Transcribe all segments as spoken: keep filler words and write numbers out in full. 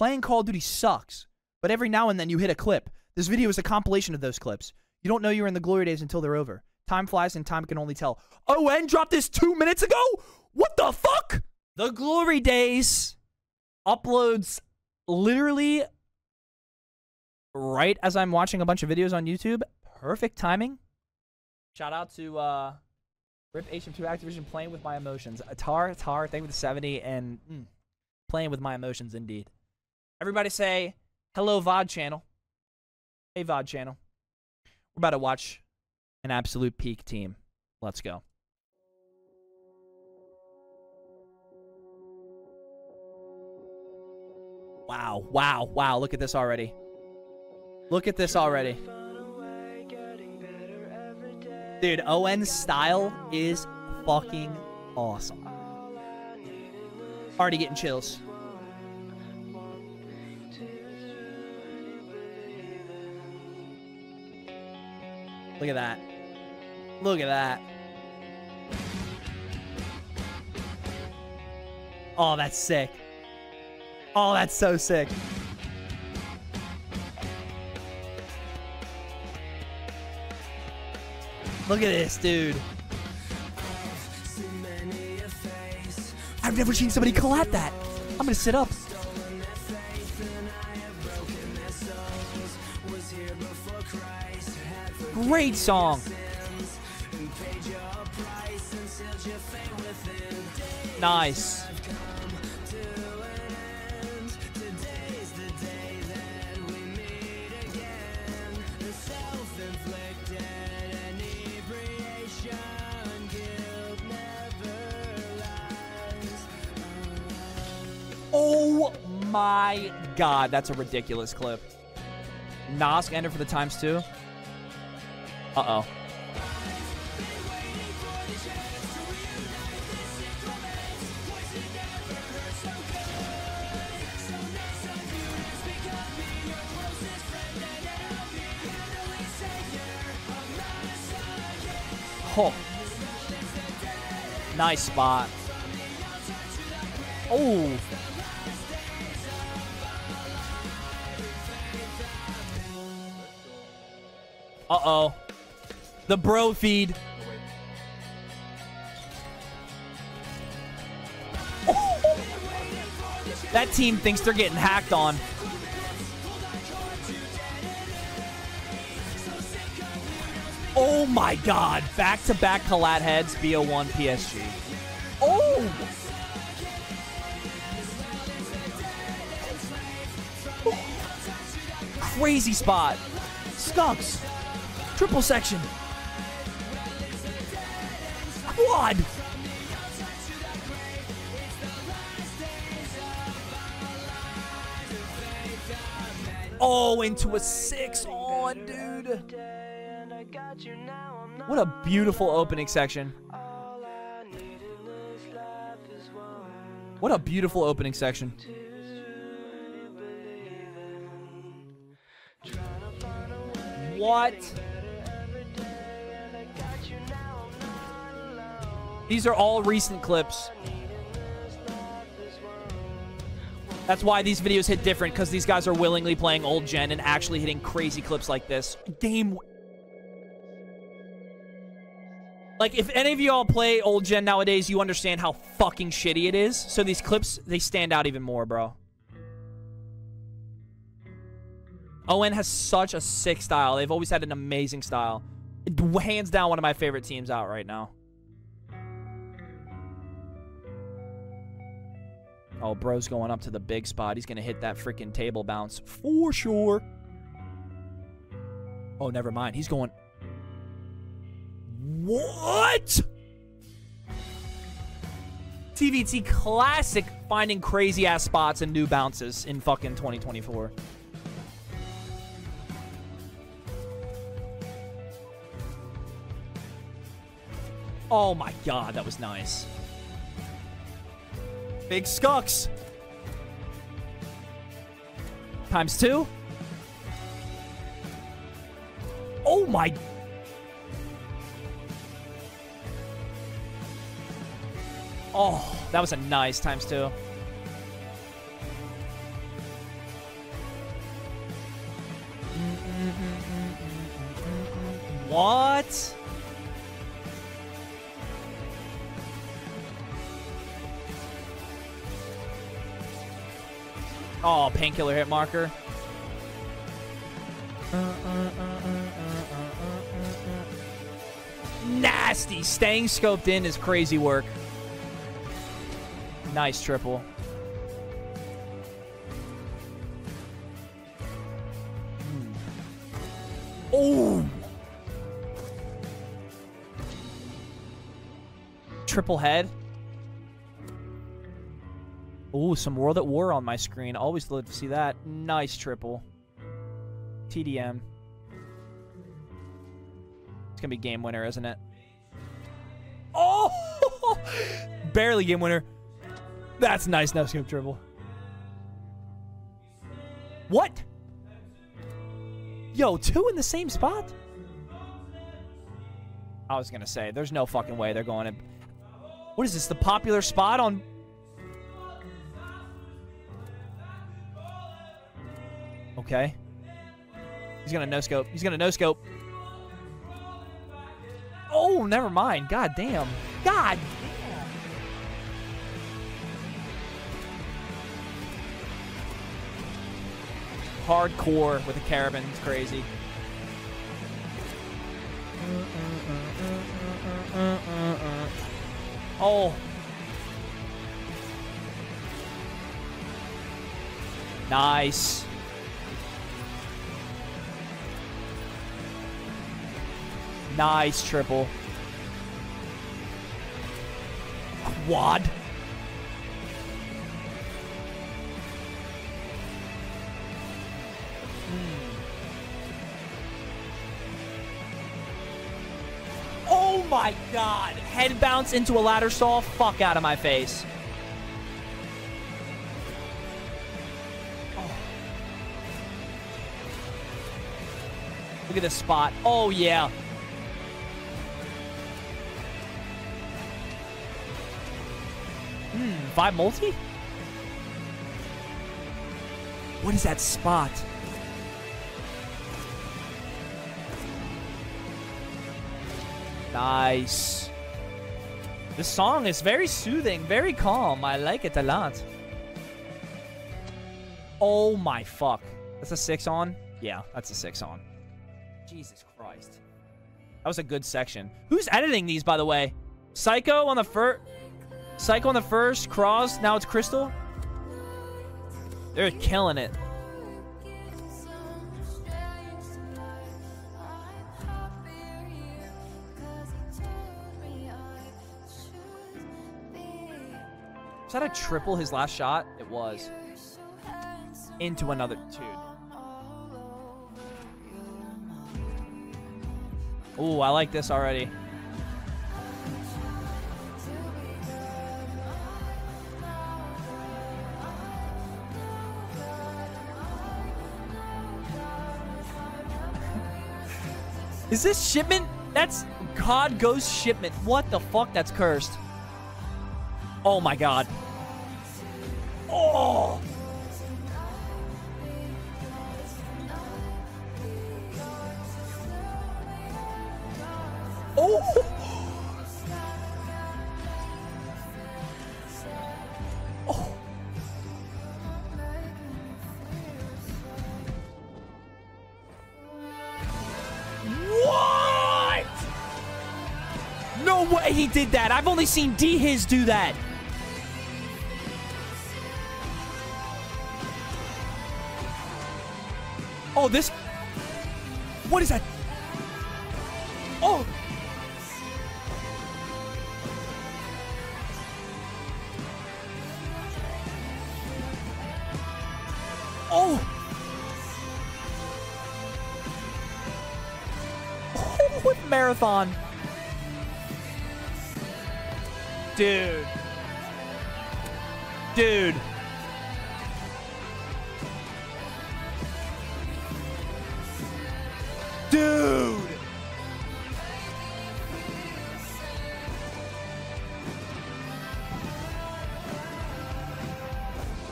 Playing Call of Duty sucks, but every now and then you hit a clip. This video is a compilation of those clips. You don't know you're in the glory days until they're over. Time flies and time can only tell. O N dropped this two minutes ago? What the fuck? The Glory Days uploads literally right as I'm watching a bunch of videos on YouTube. Perfect timing. Shout out to uh, Rip H M two Activision, playing with my emotions. Atar, Atar, thank you for the seventy, and mm, playing with my emotions indeed. Everybody say, hello V O D channel. Hey V O D channel. We're about to watch an absolute peak team. Let's go. Wow, wow, wow. Look at this already. Look at this already. Dude, O N's style is fucking awesome. Already getting chills. Look at that. Look at that. Oh, that's sick. Oh, that's so sick. Look at this, dude. I've never seen somebody collab that. I'm gonna sit up. Great song. Nice. Oh my god, that's a ridiculous clip. Nosk ended for the times two. Uh-oh. Oh. Nice spot. Oh. Uh-oh. The bro feed. That team thinks they're getting hacked on. Oh my god. Back-to-back collat heads, B O one, P S G. Oh! Oh. Crazy spot. Skunks. Triple section. Quad. Oh, into a six on, dude. What a beautiful opening section. What a beautiful opening section. What? These are all recent clips. That's why these videos hit different, because these guys are willingly playing old gen and actually hitting crazy clips like this. Game. Like, if any of y'all play old gen nowadays, you understand how fucking shitty it is. So these clips, they stand out even more, bro. O N has such a sick style. They've always had an amazing style. Hands down, one of my favorite teams out right now. Oh, bro's going up to the big spot. He's going to hit that freaking table bounce for sure. Oh, never mind. He's going... What? T V T classic, finding crazy-ass spots and new bounces in fucking twenty twenty-four. Oh, my God. That was nice. Big Skunks. Times two. Oh my. Oh, that was a nice times two. What? Oh, painkiller hit marker. Uh, uh, uh, uh, uh, uh, uh. Nasty. Staying scoped in is crazy work. Nice triple. Oh! Triple head. Ooh, some World at War on my screen. Always love to see that. Nice triple. T D M. It's gonna be game winner, isn't it? Oh! Barely game winner. That's nice, no scoop triple. What? Yo, two in the same spot? I was gonna say, there's no fucking way they're going to... What is this, the popular spot on... Okay. He's gonna no-scope. He's gonna no-scope. Oh, never mind. God damn. God damn. Hardcore with a carabin. It's crazy. Oh. Nice. Nice triple. Quad. Mm. Oh my God. Head bounce into a ladder saw. Fuck out of my face. Oh. Look at this spot. Oh yeah. Hmm, five multi? What is that spot? Nice. The song is very soothing, very calm. I like it a lot. Oh my fuck. That's a six on? Yeah, that's a six on. Jesus Christ. That was a good section. Who's editing these, by the way? Psycho on the first... Psycho on the first, Cross, now it's Crystal. They're killing it. Was that a triple his last shot? It was. Into another, dude. Ooh, I like this already. Is this shipment? That's God Ghost Shipment. What the fuck? That's cursed. Oh my God. Oh. Oh. Oh. No way he did that. I've only seen Dehis do that. Oh, this. What is that? Oh. Oh. Oh, what marathon? Dude. Dude. Dude.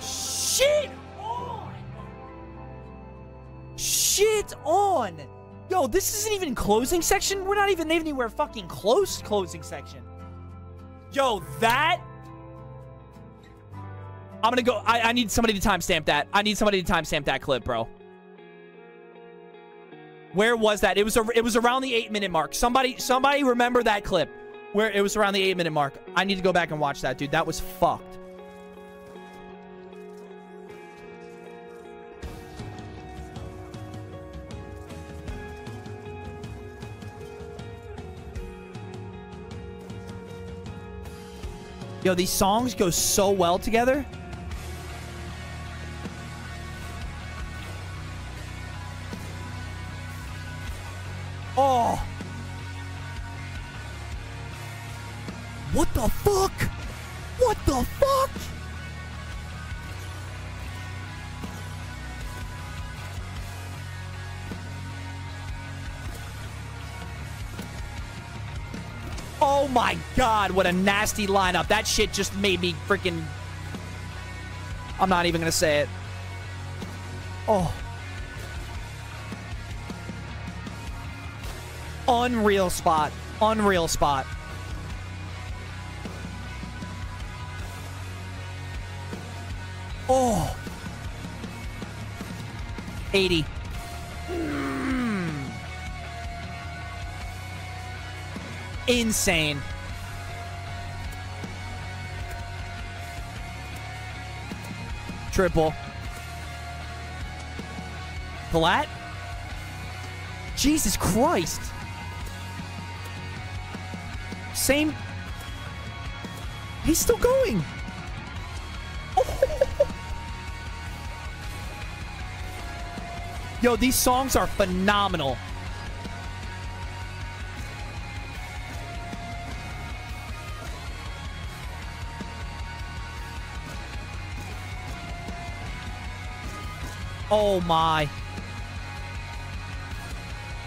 Shit on. Shit on. Yo, this isn't even closing section? We're not even anywhere fucking close closing section. Yo, that... I'm gonna go... I, I need somebody to timestamp that. I need somebody to timestamp that clip, bro. Where was that? It was a, it was around the eight minute mark. Somebody somebody remember that clip. Where it was around the eight minute mark. I need to go back and watch that, dude. That was fucked. Yo, these songs go so well together. Oh. What the fuck? What the fuck? Oh my god, what a nasty lineup. That shit just made me freaking... I'm not even gonna say it. Oh. Unreal spot. Unreal spot. Oh. eighty. Mm. Insane. Triple. Flat. Jesus Christ. Same. He's still going. Oh. Yo, these songs are phenomenal. Oh my.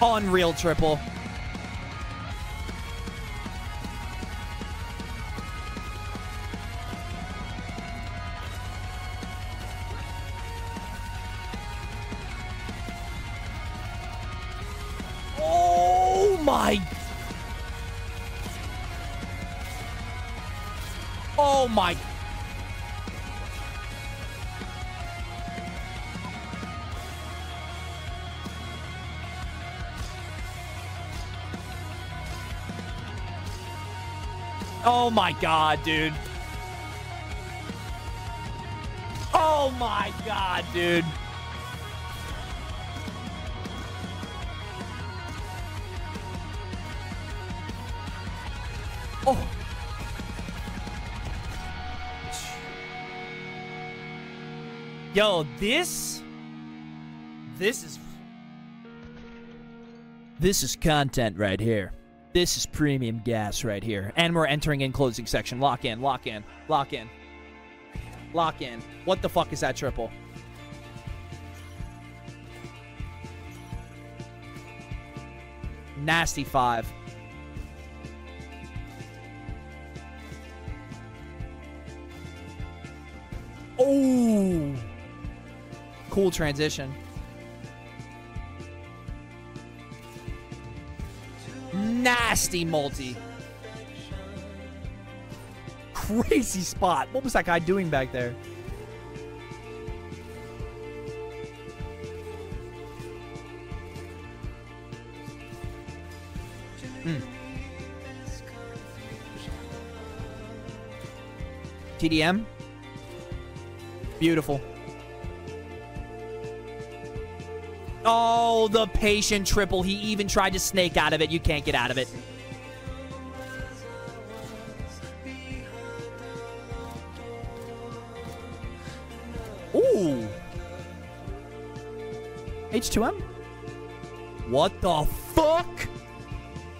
Unreal triple. Oh my. Oh my god, dude. Oh my god, dude. Oh. Yo, this, this is, this is content right here. This is premium gas right here. And we're entering in closing section. Lock in, lock in, lock in, lock in. What the fuck is that triple? Nasty five. Oh. Cool transition. Nasty multi. Crazy spot. What was that guy doing back there? Mm. T D M. Beautiful. Oh, the patient triple. He even tried to snake out of it. You can't get out of it. Ooh. H two M? What the fuck?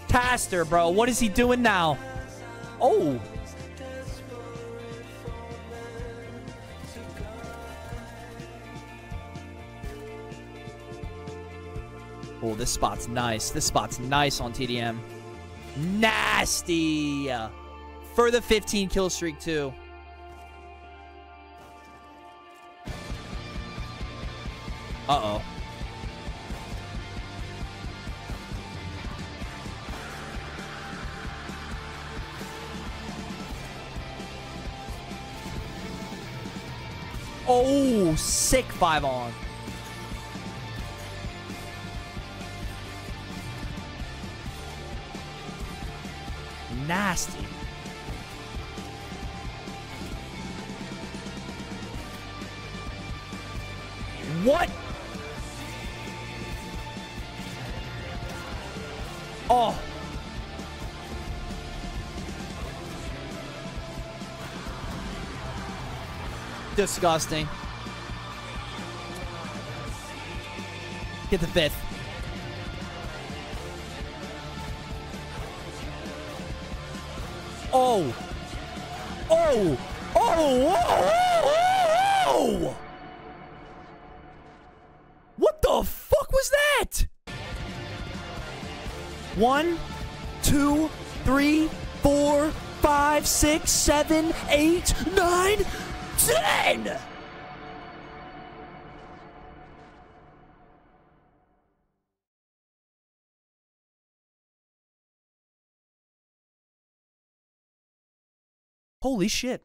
Taster, bro. What is he doing now? Oh. Oh, this spot's nice. This spot's nice on T D M. Nasty! For the fifteen kill streak, too. Uh-oh. Oh, sick five on. Nasty. What? Oh. Disgusting. Get the fifth. Oh. Oh. Oh. Oh. Oh. Oh. What the fuck was that? One, two, three, four, five, six, seven, eight, nine. ten! Holy shit.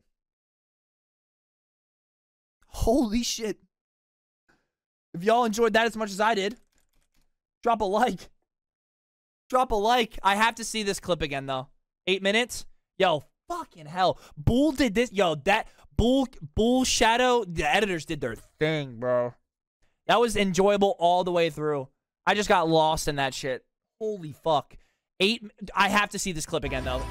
Holy shit. If y'all enjoyed that as much as I did, drop a like. Drop a like. I have to see this clip again, though. Eight minutes? Yo, fucking hell. Bull did this. Yo, that... Bull, Bull Shadow, the editors did their thing, bro. That was enjoyable all the way through. I just got lost in that shit. Holy fuck. Eight, I have to see this clip again, though.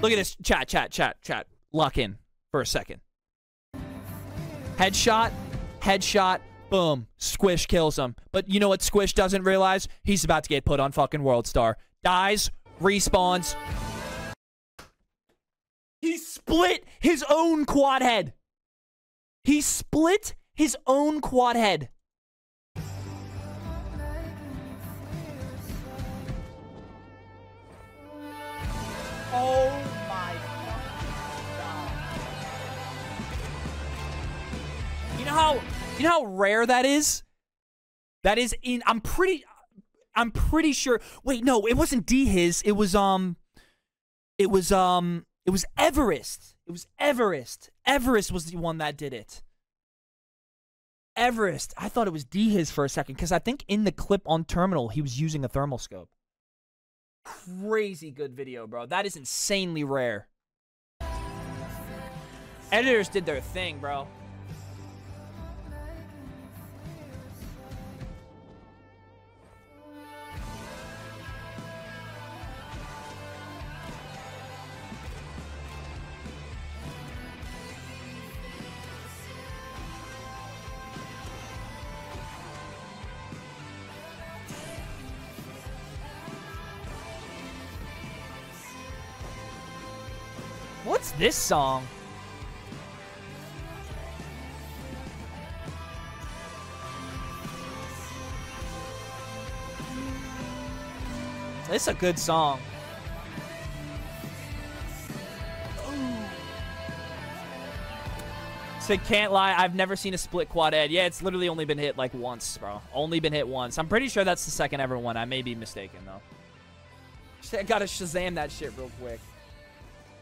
Look at this. Chat, chat, chat, chat. Lock in for a second. Headshot, headshot, boom. Squish kills him. But you know what Squish doesn't realize? He's about to get put on fucking World Star. Dies, respawns. He split his own quad head. He split his own quad head. Oh my God. You know how you know how rare that is? That is in I'm pretty I'm pretty sure. Wait, no, it wasn't Dehis. It was um it was um It was Everest. It was Everest. Everest was the one that did it. Everest. I thought it was Dehis for a second, because I think in the clip on Terminal, he was using a thermal scope. Crazy good video, bro. That is insanely rare. Editors did their thing, bro. What's this song? This is a good song. So can't lie, I've never seen a split quad ed. Yeah, it's literally only been hit like once, bro. Only been hit once. I'm pretty sure that's the second ever one. I may be mistaken though. I gotta Shazam that shit real quick.